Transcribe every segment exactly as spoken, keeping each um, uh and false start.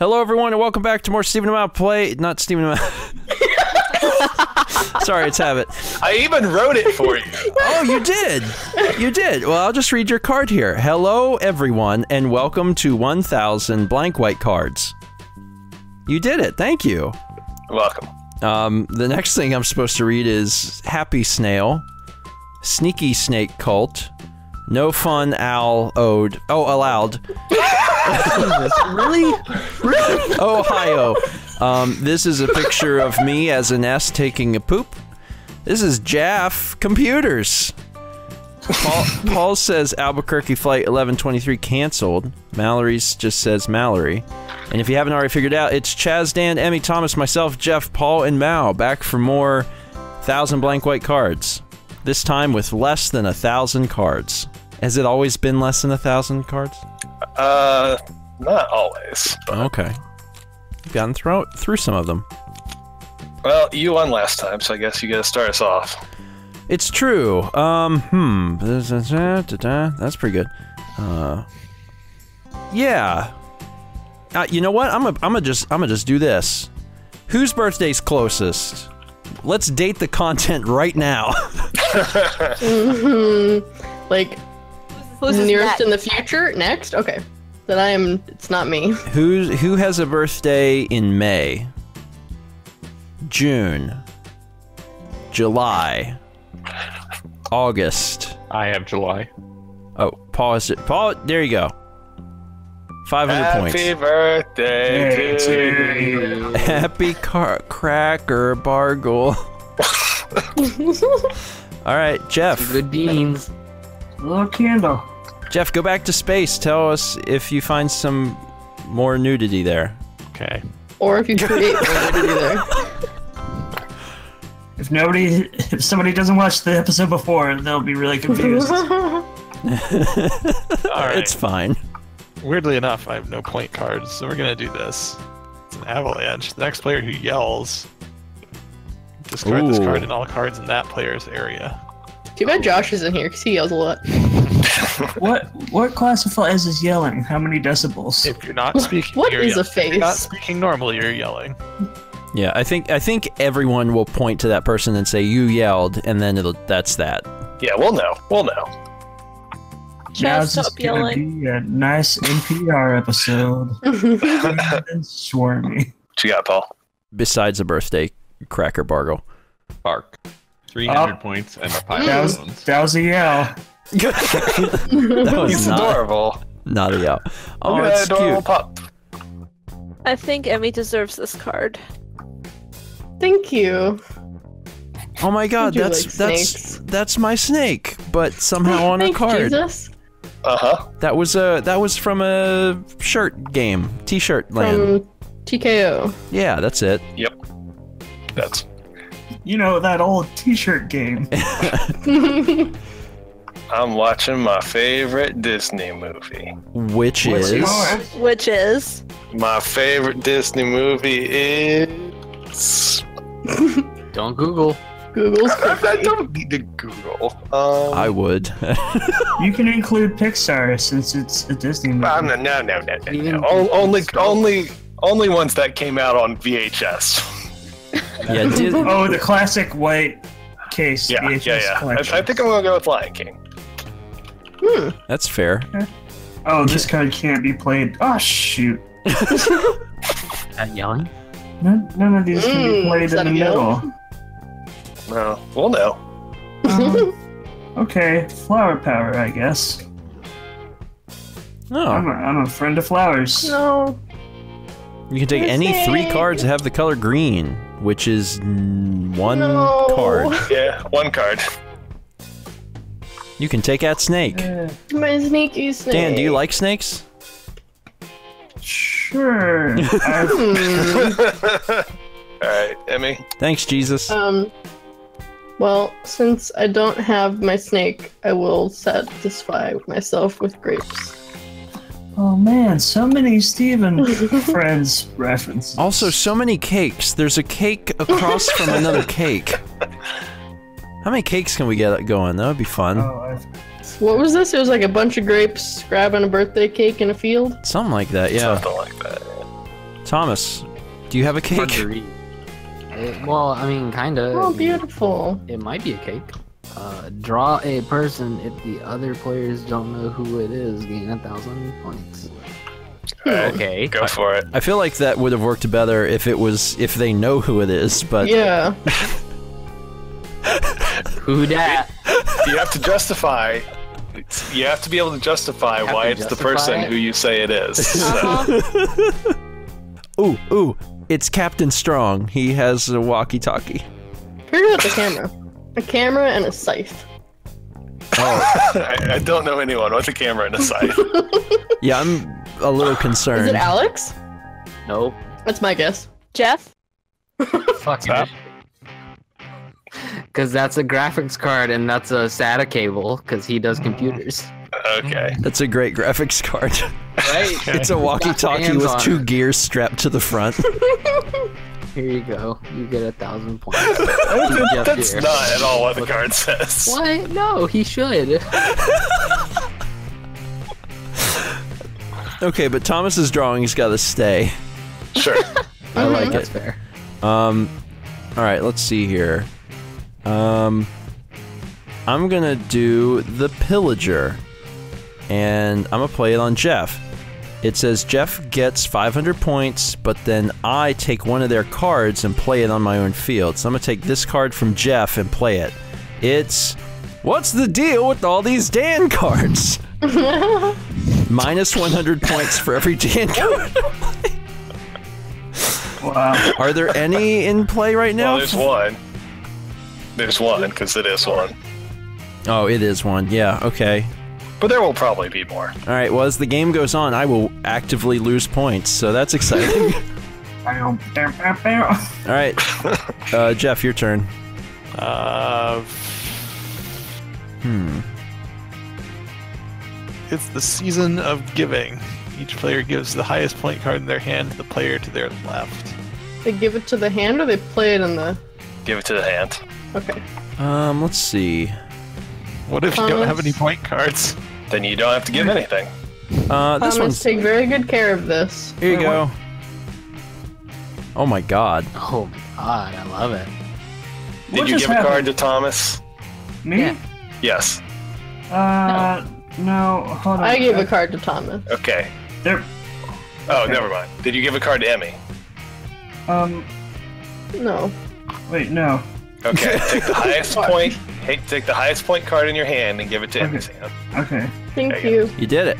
Hello, everyone, and welcome back to more Steven Amount Play. Not Steven Amount. Sorry, it's habit. I even wrote it for you. Oh, you did. You did. Well, I'll just read your card here. Hello, everyone, and welcome to one thousand Blank White Cards. You did it. Thank you. Welcome. Um, the next thing I'm supposed to read is Happy Snail, Sneaky Snake Cult, No Fun Owl Ode. Oh, allowed. Really? Really? Ohio. Um, this is a picture of me as an S taking a poop. This is Jeff Computers. Paul, Paul says Albuquerque Flight eleven twenty-three canceled. Mallory's just says Mallory. And if you haven't already figured out, it's Chaz, Dan, Emmy, Thomas, myself, Jeff, Paul, and Mal back for more one thousand Blank White Cards. This time with less than a thousand cards. Has it always been less than a thousand cards? Uh, not always. Okay. You've gotten through, through some of them. Well, you won last time, so I guess you gotta start us off. It's true. Um, hmm. That's pretty good. Uh, yeah. Uh, you know what? I'm gonna I'm just, I'm just do this. Whose birthday's closest? Let's date the content right now. Mm-hmm. Like... nearest that? In the future? Next? Okay. Then I am... It's not me. Who's, who has a birthday in May? June. July. August. I have July. Oh, pause it. Paul, there you go. five hundred Happy points. Happy birthday to you. Happy car cracker bargle. Alright, Jeff. Some good beans. A little candle. Jeff, go back to space. Tell us if you find some more nudity there. Okay. Or if you create more nudity there. If nobody, if somebody doesn't watch the episode before, they'll be really confused. All right. It's fine. Weirdly enough, I have no point cards, so we're gonna do this. It's an avalanche. The next player who yells, discard Ooh. this card and all cards in that player's area. Too bad Josh isn't here because he yells a lot. What what classifies as yelling? How many decibels? If you're not speaking, what is a face? If you're not speaking normally, you're yelling. Yeah, I think I think everyone will point to that person and say you yelled, and then it'll that's that. Yeah, we'll know. We'll know. Now it's just gonna be a nice N P R episode. Swarmy. What you got, Paul? Besides a birthday cracker bargle. Bark. three hundred oh. points and a pile that was, of bones. That was a yell. That was He's not, adorable. Not a yell. Oh, yeah, it's cute. Pop. I think Emmy deserves this card. Thank you. Oh my God, that's like that's that's my snake, but somehow on a card. Jesus. Uh huh. That was a that was from a shirt game, T-shirt land. T K O. Yeah, that's it. Yep. That's. You know, that old T-shirt game. I'm watching my favorite Disney movie. Which is? Which is? My favorite Disney movie is... Don't Google. Google's I, I, I don't need to Google. Um, I would. You can include Pixar since it's a Disney movie. Um, no, no, no, no, no. no. O only, only, only ones that came out on V H S. Yeah, oh, the classic white case. Yeah, V H S yeah, yeah. I, I think I'm gonna go with Lion King. Hmm. That's fair. Okay. Oh, this card can't be played. Oh shoot! Not yelling. None, none of these mm, can be played in the middle. No, well, no. Um, okay, flower power, I guess. No, I'm a, I'm a friend of flowers. No. You can take You're any saying. three cards that have the color green. Which is one no. card. Yeah, one card. You can take out Snake. Yeah. My sneaky snake. Dan, do you like snakes? Sure. All right, Emmy. Thanks, Jesus. Um. Well, since I don't have my snake, I will satisfy myself with grapes. Oh man, so many Steven Friends references. Also, so many cakes. There's a cake across from another cake. How many cakes can we get going? That would be fun. Oh, I... What was this? It was like a bunch of grapes grabbing a birthday cake in a field? Something like that, yeah. Something like that, yeah. Thomas, do you have a cake? It, well, I mean, kinda. Oh, beautiful. It, it might be a cake. Uh, draw a person if the other players don't know who it is. Gain a thousand points. Right, okay, go for it. I feel like that would have worked better if it was if they know who it is, but yeah. Who dat? You have to justify. You have to be able to justify why it's justify the person it. who you say it is. So. Ooh, ooh! It's Captain Strong. He has a walkie-talkie. Here's the camera. A camera and a scythe. Oh. I, I don't know anyone with a camera and a scythe. Yeah, I'm a little concerned. Is it Alex? No. That's my guess. Jeff? Fuck that. Because that's a graphics card and that's a S A T A cable, because he does computers. Okay. That's a great graphics card. Right? Okay. It's a walkie-talkie with two it. gears strapped to the front. Here you go. You get a thousand points. That's here. not at all what the card says. What? No, he should. Okay, but Thomas's drawing's got to stay. Sure. I like it. That's fair. Um, all right. Let's see here. Um, I'm gonna do the Pillager, and I'm gonna play it on Jeff. It says Jeff gets five hundred points, but then I take one of their cards and play it on my own field. So I'm gonna take this card from Jeff and play it. It's, what's the deal with all these Dan cards? Minus one hundred points for every Dan card. Wow. Are there any in play right now? Well, there's one. There's one, because it is one. Oh, it is one. Yeah, okay. But there will probably be more. Alright, well, as the game goes on, I will actively lose points, so that's exciting. Alright, uh, Jeff, your turn. Uh, hmm. It's the season of giving. Each player gives the highest point card in their hand to the player to their left. They give it to the hand, or they play it in the... Give it to the hand. Okay. Um, let's see. What if Thomas, you don't have any point cards? Then you don't have to give anything. Uh, this Thomas, one's... take very good care of this. Here you Wait, go. What? Oh my god. Oh my god, I love it. Did what you give happened? a card to Thomas? Me? Yeah. Yes. Uh, no. no, hold on. I gave a card to Thomas. Okay. There... Oh, okay. Never mind. Did you give a card to Emmy? Um... No. Wait, no. Okay, take the highest point. Hey, take the highest point card in your hand and give it to him. Okay. okay. Thank you. You. You did it.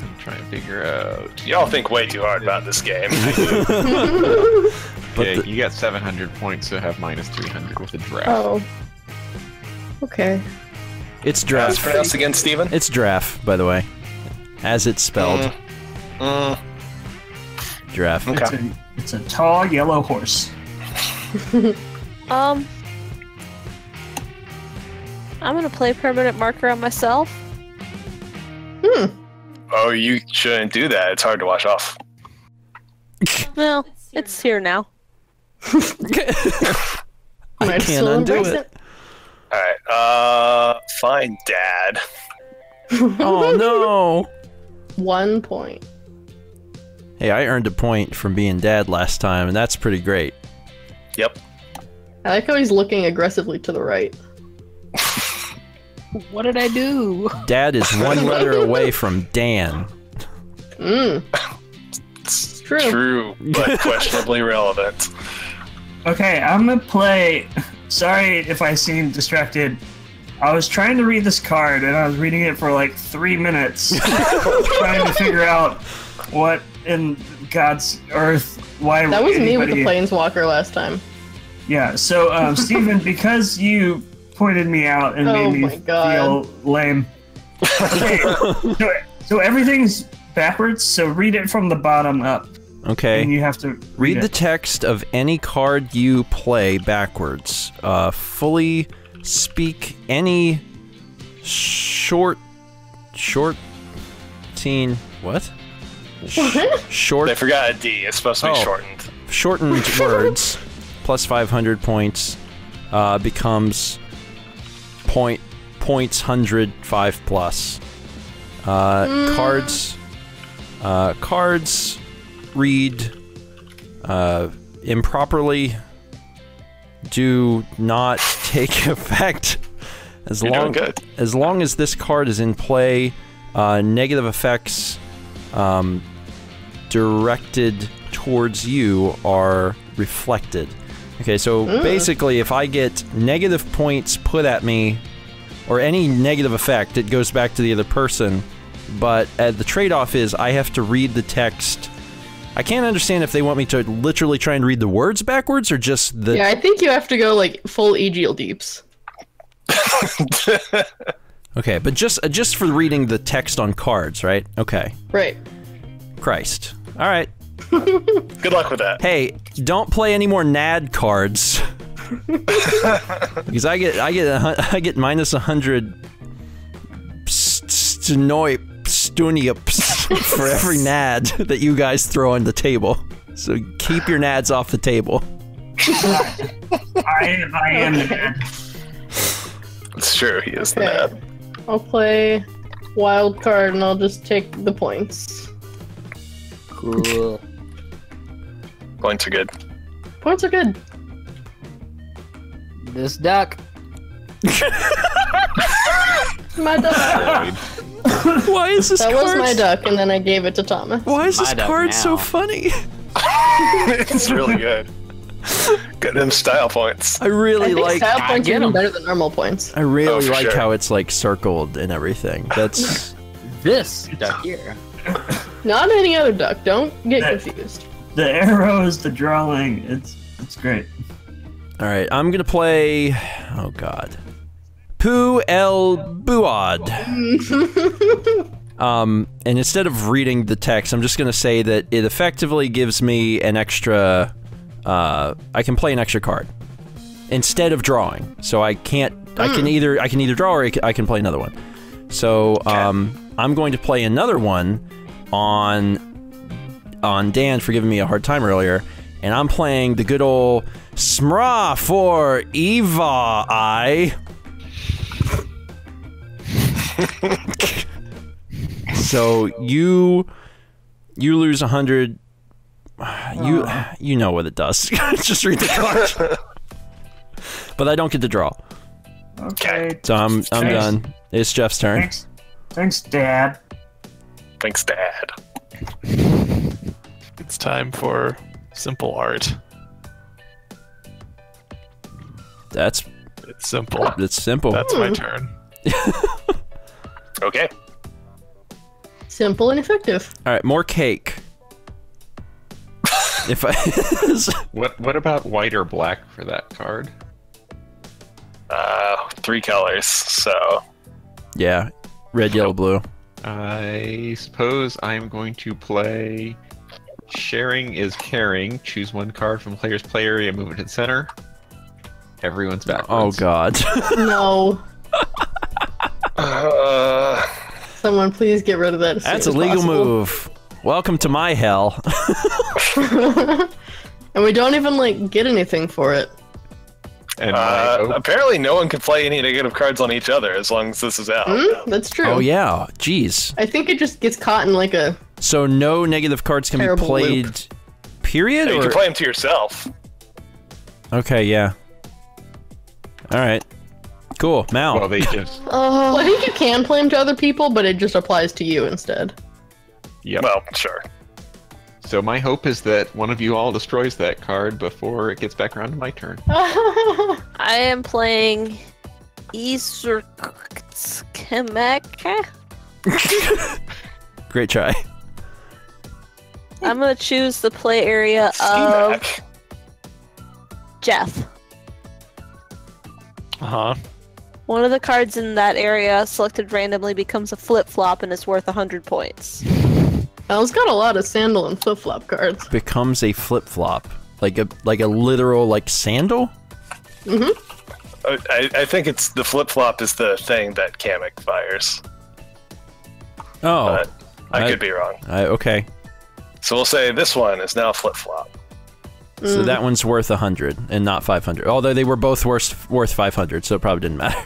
I'm trying to figure out. Y'all think way too hard about this game. Okay, you got seven hundred points, so have minus three hundred with a draft. Oh. Okay. It's draft. It's pronounced again, Steven? It's draft, by the way, as it's spelled. Mm. Mm. Draft. Okay. It's a, it's a tall yellow horse. Um, I'm gonna play permanent marker on myself. Hmm. Oh, you shouldn't do that. It's hard to wash off. Well, it's here now. I can't undo it. it. All right. Uh, fine, Dad. Oh no. One point. Hey, I earned a point from being Dad last time, and that's pretty great. Yep. I like how he's looking aggressively to the right. What did I do? Dad is one letter away from Dan. Mm. It's true. True, but questionably relevant. Okay, I'm gonna play... Sorry if I seem distracted. I was trying to read this card, and I was reading it for like three minutes. Trying to figure out what in God's earth... Why that was anybody... me with the Planeswalker last time. Yeah, so, um, Steven, because you pointed me out and oh made me feel lame. Okay, so, so everything's backwards, so read it from the bottom up. Okay. And you have to read, read the text of any card you play backwards. Uh, fully speak any short... Short... Teen... What? What? Short... I forgot a D. It's supposed to be oh, shortened. Shortened words. Plus five hundred points uh, becomes point points hundred five plus uh, mm. cards uh, cards read uh, improperly do not take effect. As You're long doing good. as long as this card is in play, uh, negative effects um, directed towards you are reflected. Okay, so uh. basically, if I get negative points put at me, or any negative effect, it goes back to the other person. But uh, the trade-off is I have to read the text. I can't understand if they want me to literally try and read the words backwards or just the. Yeah, I think you have to go like full E G L deeps. Okay, but just uh, just for reading the text on cards, right? Okay. Right. Christ. All right. Good luck with that. Hey, don't play any more N A D cards. Because I get I get a, I get minus a hundred stenoip stuniups for every N A D that you guys throw on the table. So keep your N A Ds off the table. I, I, I am the N A D. It's true. He is okay. the N A D. I'll play wild card and I'll just take the points. Cool. Points are good. Points are good. This duck. My duck. Why is this? That card was my duck, and then I gave it to Thomas. Why is this card now. so funny? It's really good. Get them style points. I really I think like. Style points are better than normal points. I really oh, like sure. how it's like circled and everything. That's this duck here. Not any other duck. Don't get that, confused. The arrow is the drawing. It's it's great. All right, I'm gonna play. Oh God, Poo El Buad. um, and instead of reading the text, I'm just gonna say that it effectively gives me an extra. Uh, I can play an extra card instead of drawing. So I can't. Mm. I can either. I can either draw or I can play another one. So um, I'm going to play another one on on Dan for giving me a hard time earlier, and I'm playing the good old. Smra for Eva I. So you you lose a hundred. You you know what it does. Just read the card. But I don't get to draw. Okay. So I'm I'm thanks. done. It's Jeff's turn. Thanks, thanks, Dad. Thanks, Dad. It's time for simple art. That's it's simple. It's simple. That's my turn. Okay. Simple and effective. All right, more cake. If I what what about white or black for that card? Uh, three colors. So yeah, red, yellow, blue. I suppose I'm going to play. Sharing is caring. Choose one card from player's play area, move it to the center. Everyone's back. Oh God! No. uh, Someone, please get rid of that. As that's soon a legal possible. move. Welcome to my hell. And we don't even like get anything for it. And uh, apparently, no one can play any negative cards on each other as long as this is out. Mm, that's true. Oh yeah. Jeez. I think it just gets caught in like a. So no negative cards can be played. Loop. Period. No, you or? can play them to yourself. Okay. Yeah. All right, cool. Mal. Well, they just... uh, well, I think you can play them to other people, but it just applies to you instead. Yeah. Well, sure. So my hope is that one of you all destroys that card before it gets back around to my turn. I am playing Izurkemeka. Great try. I'm gonna choose the play area of Jeff. Uh-huh. One of the cards in that area selected randomly becomes a flip-flop and is worth one hundred points. Al's got a lot of sandal and flip-flop cards. Becomes a flip-flop. Like a like a literal like sandal? Mm-hmm. I, I think it's the flip-flop is the thing that Kamek fires. Oh. But I, I could be wrong. I, okay. So we'll say this one is now flip-flop. So mm. that one's worth one hundred and not five hundred. Although they were both worth, worth five hundred, so it probably didn't matter.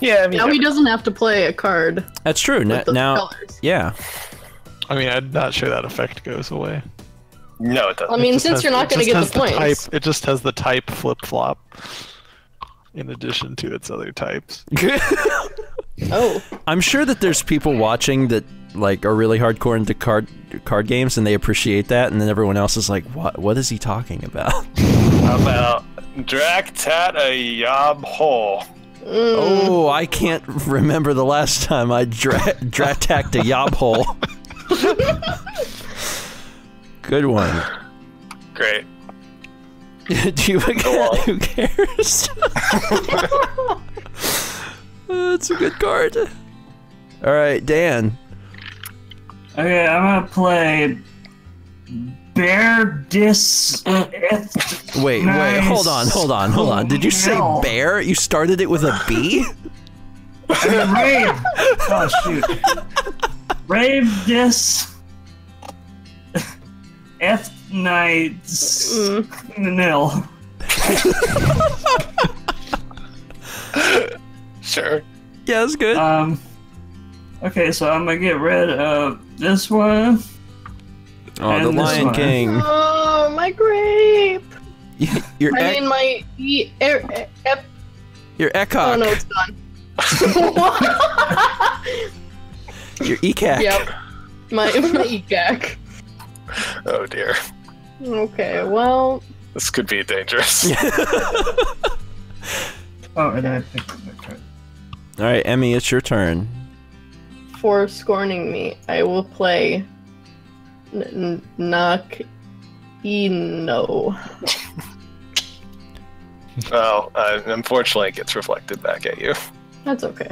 Yeah, I mean... Now he doesn't have to play a card. That's true. Now, now yeah. I mean, I'm not sure that effect goes away. No, it doesn't. I mean, since has, you're not going to get the, the points. Type, it just has the type flip-flop in addition to its other types. Oh. I'm sure that there's people watching that like are really hardcore into card card games and they appreciate that, and then everyone else is like, what what is he talking about? How about Drak Tat a Yob Hole? Mm. Oh, I can't remember the last time I dra dra tacked a yob hole. Good one. Great. Do you again, who cares? That's a good card. Alright, Dan. Okay, I'm gonna play Bear Dis. Wait, wait, hold on, hold on, hold on. Did you say bear? You started it with a B? I mean, rave. Oh, shoot. Rave Dis. F Nights. Nil. Sure. Yeah, that's good. Um, okay, so I'm gonna get rid of this one. Oh, the Lion one. King. Oh, my grape. Your I mean, my e er e ep your ecock. Oh no, it's gone. Your ecac. Yep. My my ecac. Oh dear. Okay, well. This could be dangerous. Oh, and I picked the card. All right, Emmy, it's your turn. For scorning me, I will play Knock-E-No. Well, uh, unfortunately, it gets reflected back at you. That's okay.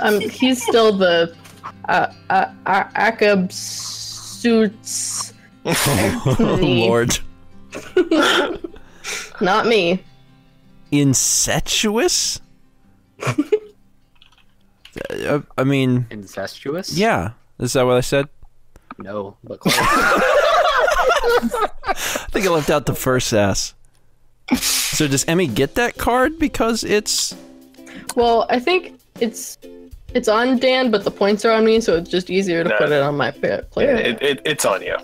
Um, he's still the uh, uh, Akab Suits. Oh, Lord. Not me. Incestuous? I, I mean... Incestuous? Yeah. Is that what I said? No, but close. I think I left out the first S. So does Emmy get that card because it's... Well, I think it's it's on Dan, but the points are on me, so it's just easier to no, put it on my player. It, it, it's on you.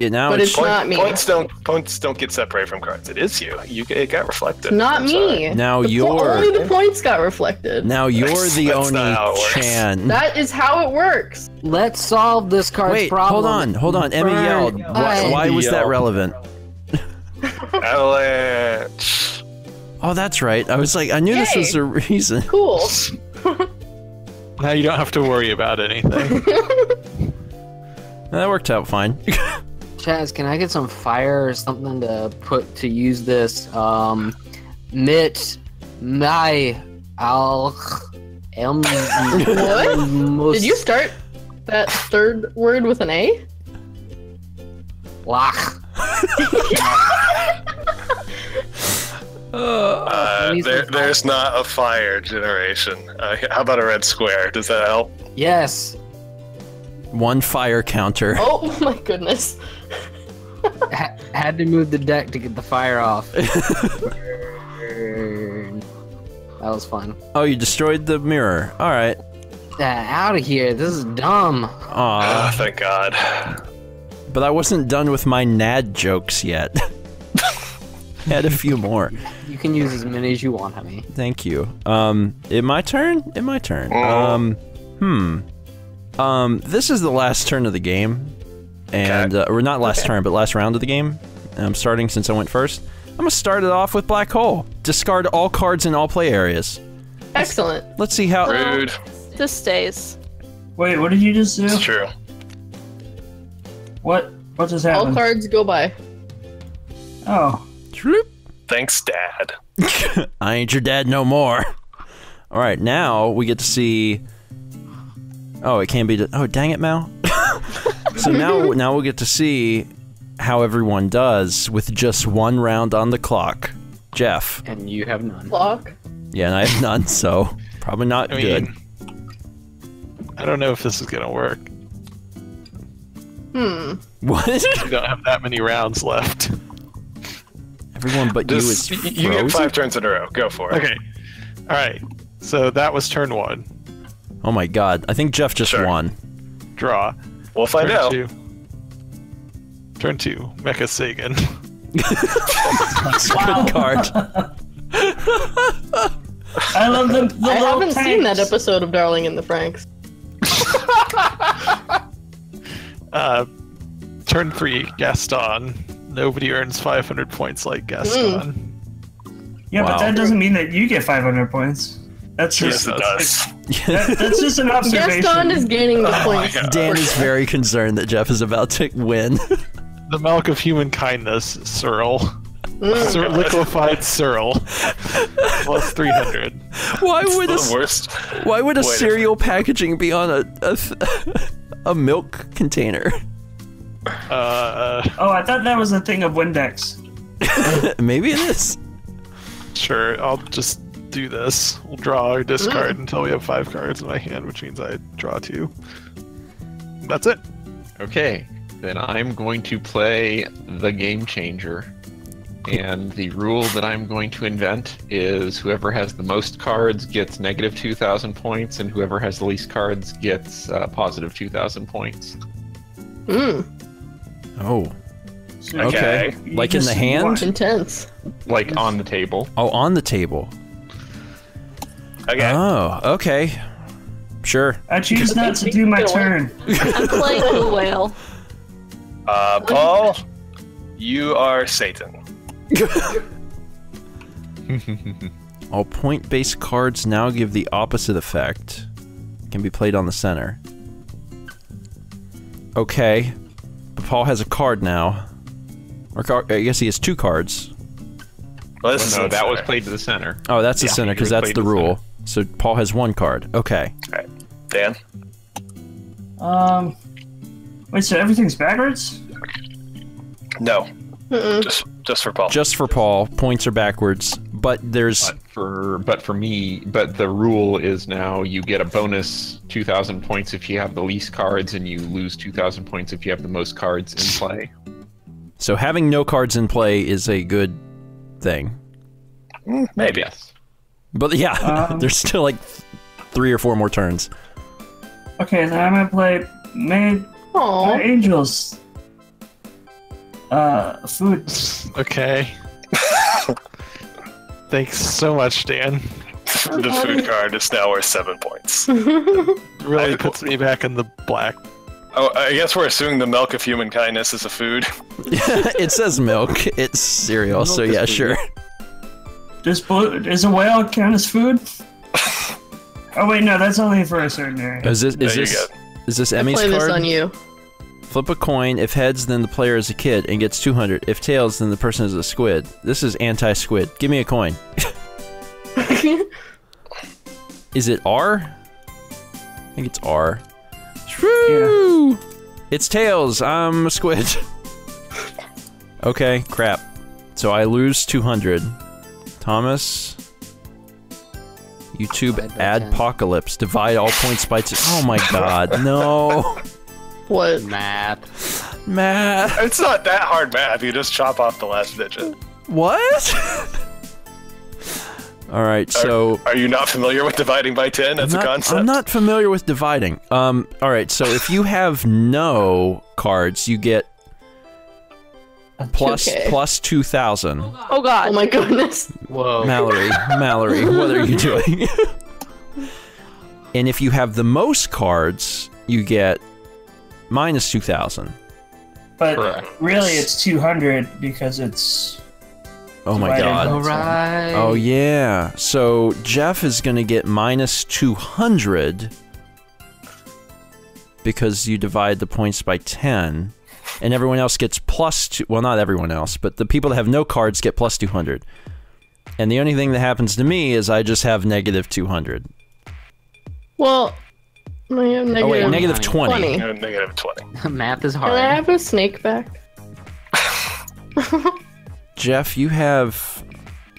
Yeah, now but it's, it's point, not me. Points don't, points don't get separated from cards. It is you. You It got reflected. Not I'm me. Sorry. Now the you're... Only the points got reflected. Now you're that's, the that's only Chan. That is how it works. Let's solve this card's Wait, problem. Wait, hold on. Hold on. Burn. Emmy yelled. Why, why was that relevant? Avalanche. Oh, that's right. I was like, I knew Yay. This was a reason. Cool. Now you don't have to worry about anything. That worked out fine. Chaz, can I get some fire or something to put to use this? Um, mit my al em. What? Did you start that third word with an A? Lach. uh, there, there's not a fire generation. Uh, how about a red square? Does that help? Yes. One fire counter. Oh my goodness. H had to move the deck to get the fire off. That was fun. Oh, you destroyed the mirror. All right. Uh, out of here. This is dumb. Aww. Oh, thank God. But I wasn't done with my N A D jokes yet. Had a few more. You can use as many as you want, honey. Thank you. Um, in my turn? In my turn. Mm. Um, hmm. Um, this is the last turn of the game, and uh, or not last okay. turn, but last round of the game. I'm starting since I went first. I'm gonna start it off with Black Hole. Discard all cards in all play areas. Excellent. Let's, let's see how. Rude. This stays. Wait, what did you just do? It's true. What? What just happened? All cards go by. Oh. Thanks, Dad. I ain't your dad no more. All right, now we get to see. Oh, it can't be... Oh, dang it, Mal. So now, now we'll get to see how everyone does with just one round on the clock. Jeff. And you have none. Clock? Yeah, and I have none, so probably not I good. Mean, I don't know if this is going to work. Hmm. What? You don't have that many rounds left. Everyone but this, you is frozen? You get five turns in a row. Go for it. Okay. All right. So that was turn one. Oh my God! I think Jeff just sure. won. Draw. We'll find Turn out. Two. Turn two, Mecha Sagan. That's a good card. I love the, the I haven't tanks. seen that episode of Darling in the Franxx. uh, turn three, Gaston. Nobody earns five hundred points like Gaston. Mm. Yeah, wow. But that doesn't mean that you get five hundred points. That's just, yes, it does. That, that's just an observation. Gaston is gaining the oh points. Dan is very concerned that Jeff is about to win. The milk of human kindness, Searle. Mm. Sir, liquefied Searle. Plus three hundred. Why it's would the a, worst. Why would a Wait. cereal packaging be on a a, a milk container? Uh, oh, I thought that was a thing of Windex. Maybe it is. Sure, I'll just do this. We'll draw or discard mm. until we have five cards in my hand, which means I draw two. That's it. Okay, then I'm going to play the Game Changer. And the rule that I'm going to invent is whoever has the most cards gets negative two thousand points, and whoever has the least cards gets uh, positive two thousand points. Mm. Oh. Okay. okay. Like in the hand? Intense. Like on the table. Oh, on the table. Okay. Oh, okay. Sure. I choose not to do my turn. I'm playing the whale. Uh, Paul, you are Satan. All point-based cards now give the opposite effect. Can be played on the center. Okay. But Paul has a card now. Or card, I guess he has two cards. Well, well, no, that was played to the center. Oh, that's yeah, the center, because that's the rule. The so Paul has one card. Okay. Alright. Dan? Um... Wait, so everything's backwards? No. Mm-mm. Just, just for Paul. Just for Paul. Points are backwards, but there's but for but for me. But the rule is now you get a bonus two thousand points if you have the least cards, and you lose two thousand points if you have the most cards in play. So having no cards in play is a good thing. Mm, maybe. Yes. But yeah, um, there's still like three or four more turns. Okay, now I'm gonna play Made by Angels. Uh, food. Okay. Thanks so much, Dan. The food card is now worth seven points. Really puts me back in the black. Oh, I guess we're assuming the milk of human kindness is a food. It says milk. It's cereal, milk so yeah, food. Sure. Does, does a whale count as food? Oh wait, no, that's only for a certain area. Is this is this, is this Emmy's card? I play this on you. Flip a coin. If heads, then the player is a kid and gets two hundred. If tails, then the person is a squid. This is anti-squid. Give me a coin. Is it R? I think it's R. Yeah. It's tails. I'm a squid. Okay, crap. So I lose two hundred. Thomas. YouTube adpocalypse. Divide all points by two. Oh my god, no. What? Math. Math. It's not that hard math. You just chop off the last digit. What? Alright, so... Are, are you not familiar with dividing by ten? That's not a concept? I'm not familiar with dividing. Um, Alright, so if you have no cards, you get... Plus, okay. plus two thousand. Oh god. Oh my goodness. Whoa. Mallory, Mallory, what are you doing? And if you have the most cards, you get... minus two thousand. But correct. Really it's two hundred because it's... Oh my god. All right. Oh yeah. So Jeff is going to get minus two hundred because you divide the points by ten and everyone else gets plus two. Well, not everyone else, but the people that have no cards get plus two hundred. And the only thing that happens to me is I just have negative two hundred. Well... Negative oh wait, negative twenty. twenty. Negative twenty. Math is hard. Can I have a snake back? Jeff, you have...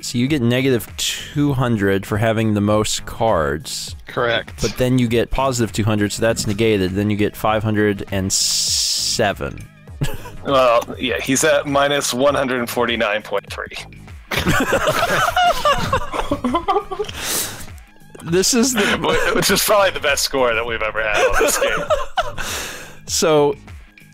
So you get negative two hundred for having the most cards. Correct. But then you get positive two hundred, so that's negated. Then you get five hundred seven. Well, yeah, he's at minus one forty-nine point three. This is the... Which is probably the best score that we've ever had on this game. So,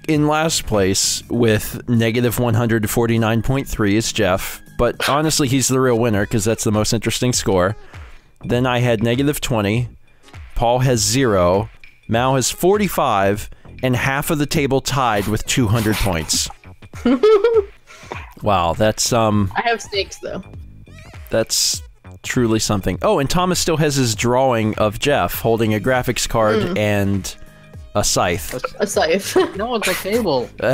in last place with negative one hundred forty-nine point three is Jeff, but honestly, he's the real winner because that's the most interesting score. Then I had negative twenty, Paul has zero, Mao has forty-five, and half of the table tied with two hundred points. Wow, that's, um... I have stakes, though. That's truly something. Oh, and Thomas still has his drawing of Jeff holding a graphics card mm. and a scythe. A, a scythe. No, it's a cable. Uh,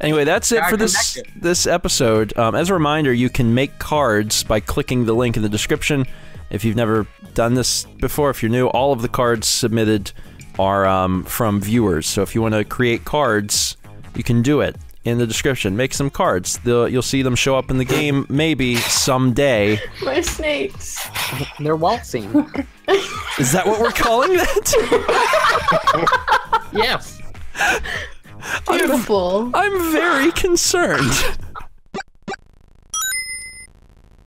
anyway, that's it for this, this episode. Um, as a reminder, you can make cards by clicking the link in the description. If you've never done this before, if you're new, all of the cards submitted are um, from viewers. So if you want to create cards, you can do it in the description. Make some cards. They'll, you'll see them show up in the game maybe someday. My snakes. They're waltzing. Is that what we're calling that? Yes. Beautiful. I'm, I'm very concerned.